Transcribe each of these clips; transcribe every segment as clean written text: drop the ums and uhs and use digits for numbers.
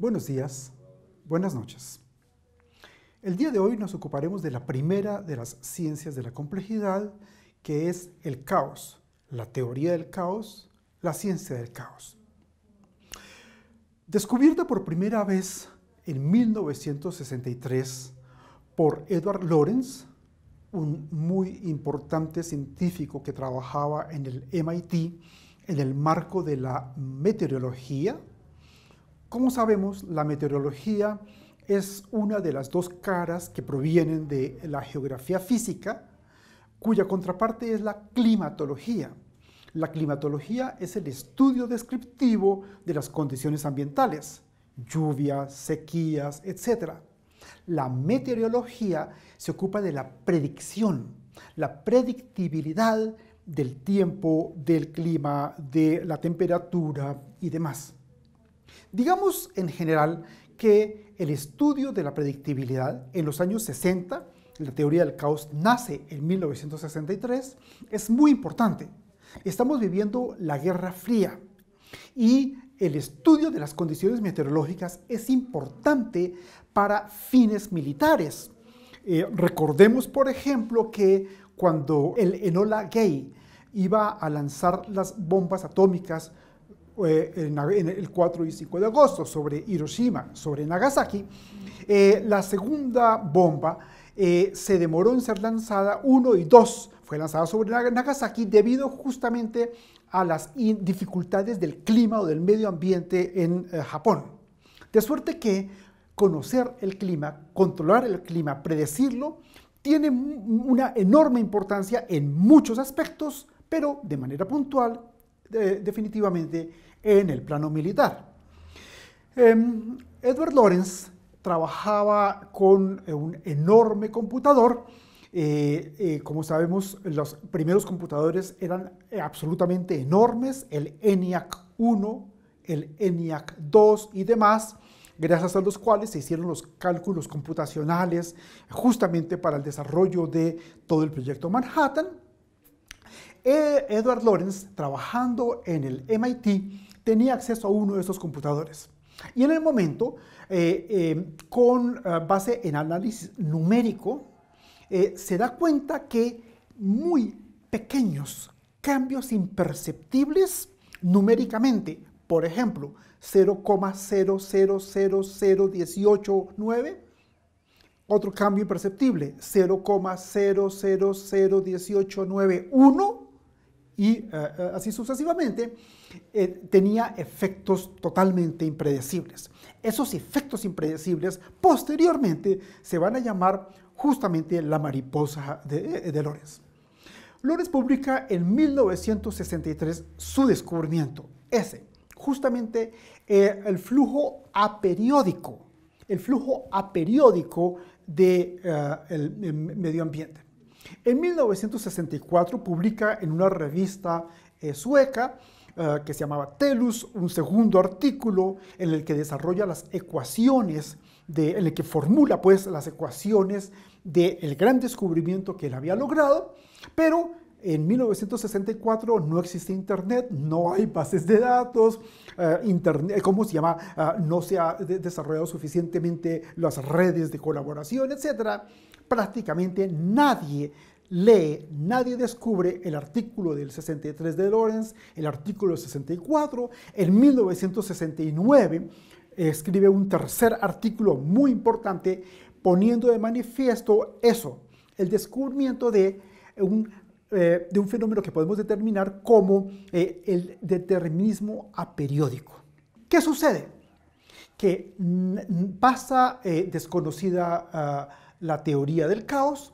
Buenos días, buenas noches. El día de hoy nos ocuparemos de la primera de las ciencias de la complejidad, que es el caos, la teoría del caos, la ciencia del caos. Descubierta por primera vez en 1963 por Edward Lorenz, un muy importante científico que trabajaba en el MIT en el marco de la meteorología. Como sabemos, la meteorología es una de las dos caras que provienen de la geografía física, cuya contraparte es la climatología. La climatología es el estudio descriptivo de las condiciones ambientales, lluvias, sequías, etc. La meteorología se ocupa de la predicción, la predictibilidad del tiempo, del clima, de la temperatura y demás. Digamos en general que el estudio de la predictibilidad en los años 60, la teoría del caos nace en 1963, es muy importante. Estamos viviendo la Guerra Fría y el estudio de las condiciones meteorológicas es importante para fines militares. Recordemos, por ejemplo, que cuando el Enola Gay iba a lanzar las bombas atómicas en el 4 y 5 de agosto sobre Hiroshima, sobre Nagasaki, la segunda bomba se demoró en ser lanzada, 1 y 2 fue lanzada sobre Nagasaki debido justamente a las dificultades del clima o del medio ambiente en Japón. De suerte que conocer el clima, controlar el clima, predecirlo, tiene una enorme importancia en muchos aspectos, pero de manera puntual, definitivamente en el plano militar. Edward Lorenz trabajaba con un enorme computador. Como sabemos, los primeros computadores eran absolutamente enormes, el ENIAC 1, el ENIAC 2 y demás, gracias a los cuales se hicieron los cálculos computacionales justamente para el desarrollo de todo el proyecto Manhattan. Edward Lorenz, trabajando en el MIT, tenía acceso a uno de estos computadores. Y en el momento, con base en análisis numérico, se da cuenta que muy pequeños cambios imperceptibles numéricamente, por ejemplo, 0,00000189, otro cambio imperceptible, 0,000189,1, y así sucesivamente, tenía efectos totalmente impredecibles. Esos efectos impredecibles posteriormente se van a llamar justamente la mariposa de Lorenz. Lorenz publica en 1963 su descubrimiento, ese, justamente el flujo aperiódico, del medio ambiente. En 1964 publica en una revista sueca que se llamaba Telus, un segundo artículo en el que desarrolla las ecuaciones, en el que formula pues las ecuaciones del gran descubrimiento que él había logrado, pero en 1964 no existe internet, no hay bases de datos, internet, no se ha desarrollado suficientemente las redes de colaboración, etc. Prácticamente nadie lee, nadie descubre el artículo del 63 de Lorenz, el artículo del 64. En 1969 escribe un tercer artículo muy importante poniendo de manifiesto eso, el descubrimiento de un fenómeno que podemos determinar como el determinismo aperiódico. ¿Qué sucede? Que pasa desconocida la teoría del caos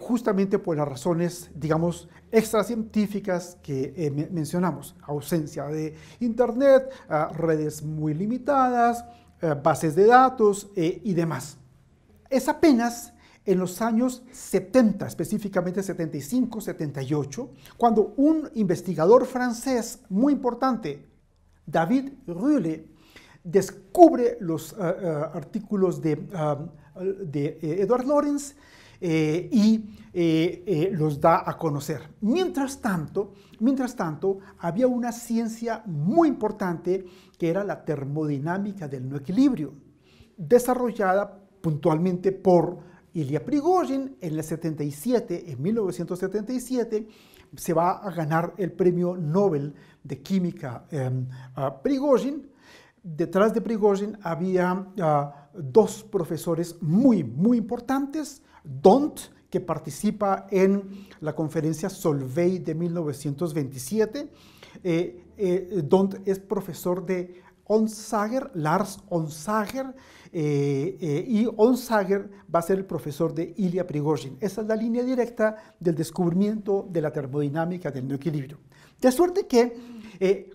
justamente por las razones, digamos, extracientíficas que mencionamos. Ausencia de internet, redes muy limitadas, bases de datos y demás. Es apenas en los años 70, específicamente 75, 78, cuando un investigador francés muy importante, David Ruelle, descubre los artículos de Edward Lorenz los da a conocer. Mientras tanto, había una ciencia muy importante que era la termodinámica del no equilibrio, desarrollada puntualmente por Ilya Prigogine en el 77, en 1977, se va a ganar el premio Nobel de Química a Prigogine. Detrás de Prigogine había dos profesores muy importantes, Dont, que participa en la conferencia Solvay de 1927. Dont es profesor de Onsager, Lars Onsager, y Onsager va a ser el profesor de Ilya Prigogine. Esa es la línea directa del descubrimiento de la termodinámica del no equilibrio. De suerte que,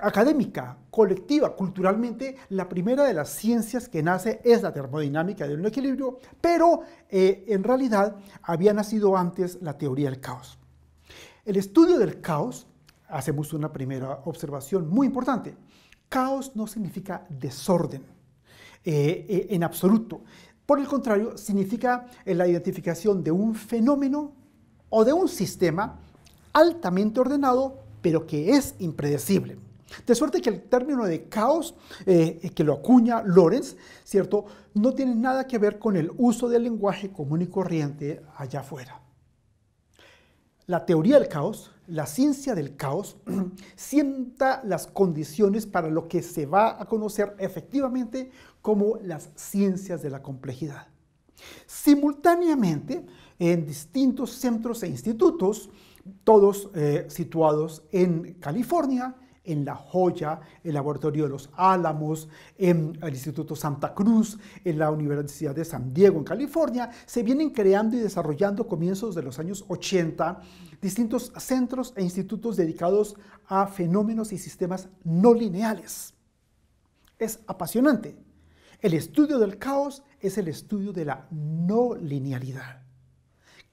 académica, colectiva, culturalmente, la primera de las ciencias que nace es la termodinámica del no equilibrio, pero en realidad había nacido antes la teoría del caos. El estudio del caos, hacemos una primera observación muy importante. Caos no significa desorden en absoluto. Por el contrario, significa la identificación de un fenómeno o de un sistema altamente ordenado, pero que es impredecible. De suerte que el término de caos, que lo acuña Lorenz, ¿cierto?, no tiene nada que ver con el uso del lenguaje común y corriente allá afuera. La teoría del caos, la ciencia del caos, sienta las condiciones para lo que se va a conocer efectivamente como las ciencias de la complejidad. Simultáneamente, en distintos centros e institutos, todos situados en California, en La Joya, el laboratorio de Los Álamos, en el Instituto Santa Cruz, en la Universidad de San Diego, en California, se vienen creando y desarrollando a comienzos de los años 80 distintos centros e institutos dedicados a fenómenos y sistemas no lineales. Es apasionante. El estudio del caos es el estudio de la no linealidad.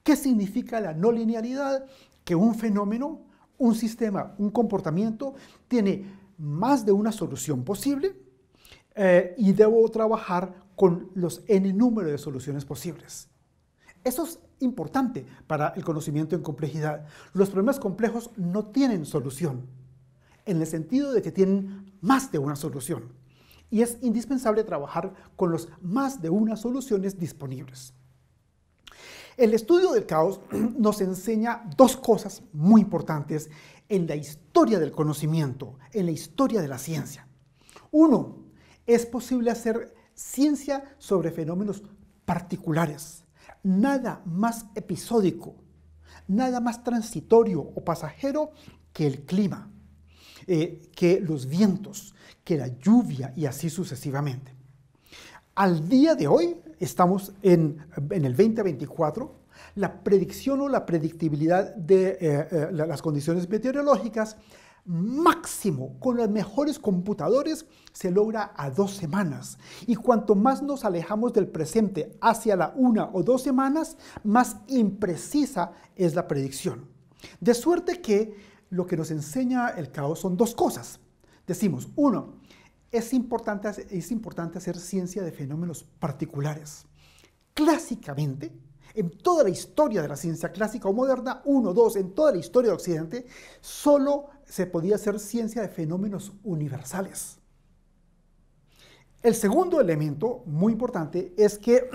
¿Qué significa la no linealidad? Que un fenómeno, un sistema, un comportamiento tiene más de una solución posible y debo trabajar con los n número de soluciones posibles. Eso es importante para el conocimiento en complejidad. Los problemas complejos no tienen solución, en el sentido de que tienen más de una solución. Y es indispensable trabajar con los más de unas soluciones disponibles. El estudio del caos nos enseña dos cosas muy importantes en la historia del conocimiento, en la historia de la ciencia. Uno, es posible hacer ciencia sobre fenómenos particulares, nada más episódico, nada más transitorio o pasajero que el clima, que los vientos, que la lluvia y así sucesivamente. Al día de hoy, estamos en el 2024, la predicción o la predictibilidad de las condiciones meteorológicas máximo con los mejores computadores se logra a 2 semanas. Y cuanto más nos alejamos del presente hacia la 1 o 2 semanas, más imprecisa es la predicción. De suerte que lo que nos enseña el caos son dos cosas. Decimos, uno, es importante hacer ciencia de fenómenos particulares. Clásicamente, en toda la historia de la ciencia clásica o moderna, en toda la historia de Occidente, solo se podía hacer ciencia de fenómenos universales. El segundo elemento, muy importante, es que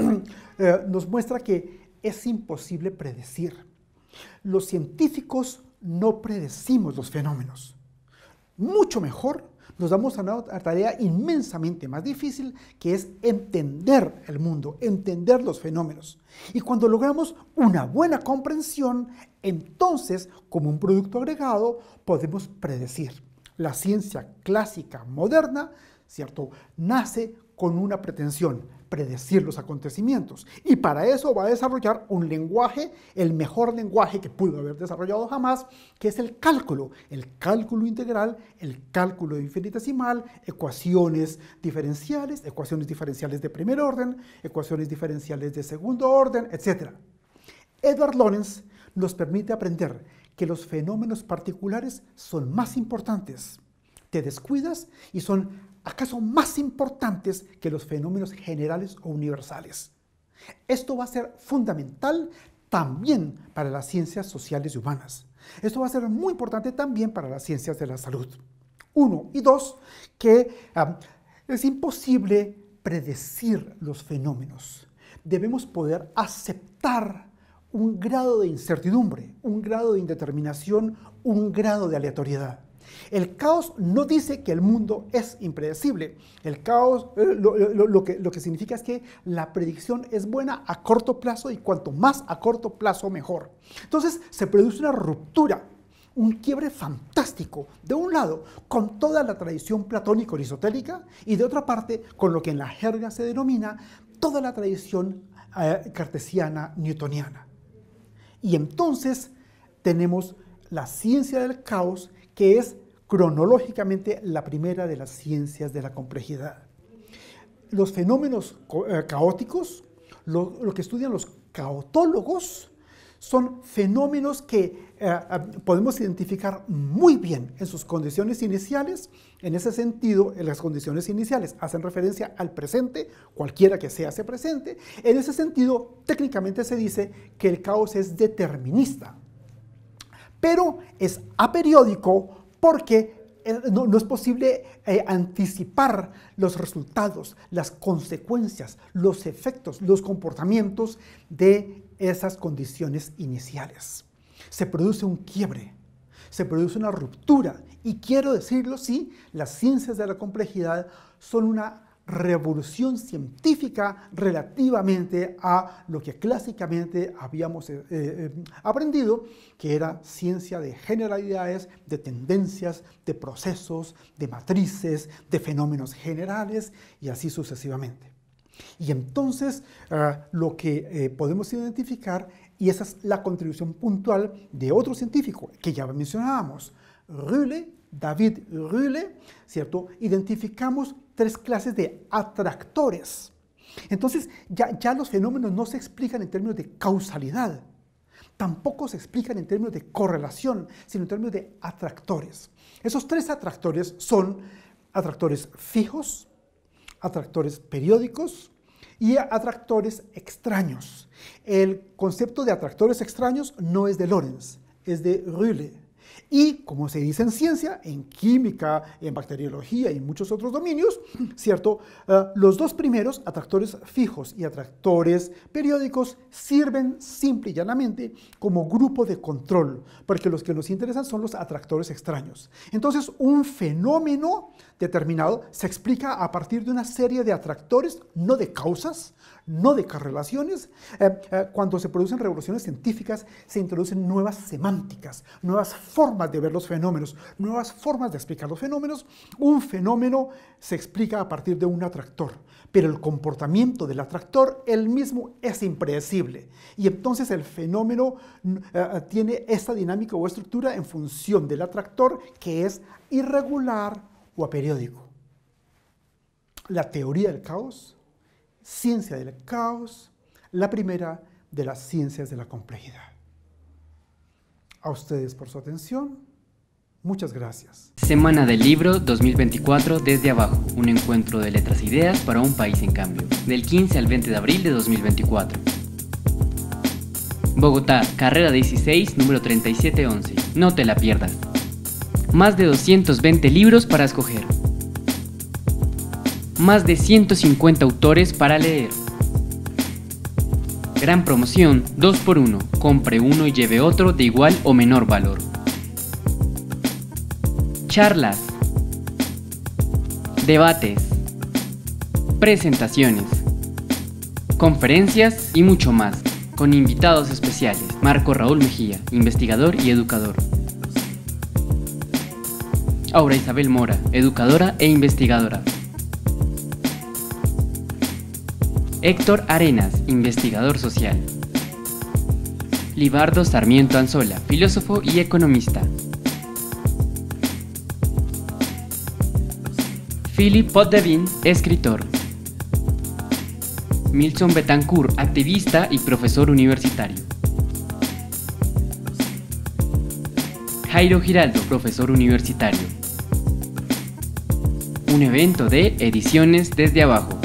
nos muestra que es imposible predecir. Los científicos no predecimos los fenómenos. Mucho mejor, nos damos a una tarea inmensamente más difícil, que es entender el mundo, entender los fenómenos. Y cuando logramos una buena comprensión, entonces, como un producto agregado, podemos predecir. La ciencia clásica moderna, ¿cierto?, nace con una pretensión, predecir los acontecimientos. Y para eso va a desarrollar un lenguaje, el mejor lenguaje que pudo haber desarrollado jamás, que es el cálculo integral, el cálculo infinitesimal, ecuaciones diferenciales de primer orden, ecuaciones diferenciales de segundo orden, etc. Edward Lorenz nos permite aprender que los fenómenos particulares son más importantes. Te descuidas y son acaso más importantes que los fenómenos generales o universales. Esto va a ser fundamental también para las ciencias sociales y humanas. Esto va a ser muy importante también para las ciencias de la salud. 1 y 2, que es imposible predecir los fenómenos. Debemos poder aceptar un grado de incertidumbre, un grado de indeterminación, un grado de aleatoriedad. El caos no dice que el mundo es impredecible. El caos lo que significa es que la predicción es buena a corto plazo y cuanto más a corto plazo mejor. Entonces se produce una ruptura, un quiebre fantástico, de un lado con toda la tradición platónico-aristotélica y de otra parte con lo que en la jerga se denomina toda la tradición cartesiana-newtoniana. Y entonces tenemos la ciencia del caos, que es cronológicamente la primera de las ciencias de la complejidad. Los fenómenos caóticos, lo que estudian los caotólogos, son fenómenos que podemos identificar muy bien en sus condiciones iniciales. En ese sentido, en las condiciones iniciales hacen referencia al presente, cualquiera que sea ese presente. En ese sentido, técnicamente se dice que el caos es determinista, pero es aperiódico porque no es posible anticipar los resultados, las consecuencias, los efectos, los comportamientos de esas condiciones iniciales. Se produce un quiebre, se produce una ruptura, y quiero decirlo, sí, las ciencias de la complejidad son una revolución científica relativamente a lo que clásicamente habíamos aprendido, que era ciencia de generalidades, de tendencias, de procesos, de matrices, de fenómenos generales y así sucesivamente. Y entonces lo que podemos identificar, y esa es la contribución puntual de otro científico que ya mencionábamos, Ruelle, David Ruelle, ¿cierto? Identificamos 3 clases de atractores. Entonces, ya los fenómenos no se explican en términos de causalidad, tampoco se explican en términos de correlación, sino en términos de atractores. Esos 3 atractores son atractores fijos, atractores periódicos y atractores extraños. El concepto de atractores extraños no es de Lorenz, es de Ruelle. Y, como se dice en ciencia, en química, en bacteriología y en muchos otros dominios, ¿cierto? Los 2 primeros, atractores fijos y atractores periódicos, sirven simple y llanamente como grupo de control, porque los que nos interesan son los atractores extraños. Entonces, un fenómeno determinado se explica a partir de una serie de atractores, no de causas, no de correlaciones. Cuando se producen revoluciones científicas, se introducen nuevas semánticas, nuevas formas de ver los fenómenos, nuevas formas de explicar los fenómenos. Un fenómeno se explica a partir de un atractor, pero el comportamiento del atractor, él mismo, es impredecible. Y entonces el fenómeno tiene esta dinámica o estructura en función del atractor, que es irregular o aperiódico. La teoría del caos, ciencia del caos, la primera de las ciencias de la complejidad. A ustedes por su atención, muchas gracias. Semana del Libro 2024 desde abajo, un encuentro de letras e ideas para un país en cambio, del 15 al 20 de abril de 2024. Bogotá, carrera 16, número 3711, no te la pierdas. Más de 220 libros para escoger. Más de 150 autores para leer. Gran promoción, 2x1, compre uno y lleve otro de igual o menor valor. Charlas, debates, presentaciones, conferencias y mucho más, con invitados especiales. Marco Raúl Mejía, investigador y educador. Aura Isabel Mora, educadora e investigadora. Héctor Arenas, investigador social. Libardo Sarmiento Anzola, filósofo y economista. Philip Potvin, escritor. Milton Betancourt, activista y profesor universitario. Jairo Giraldo, profesor universitario. Un evento de Ediciones Desde Abajo.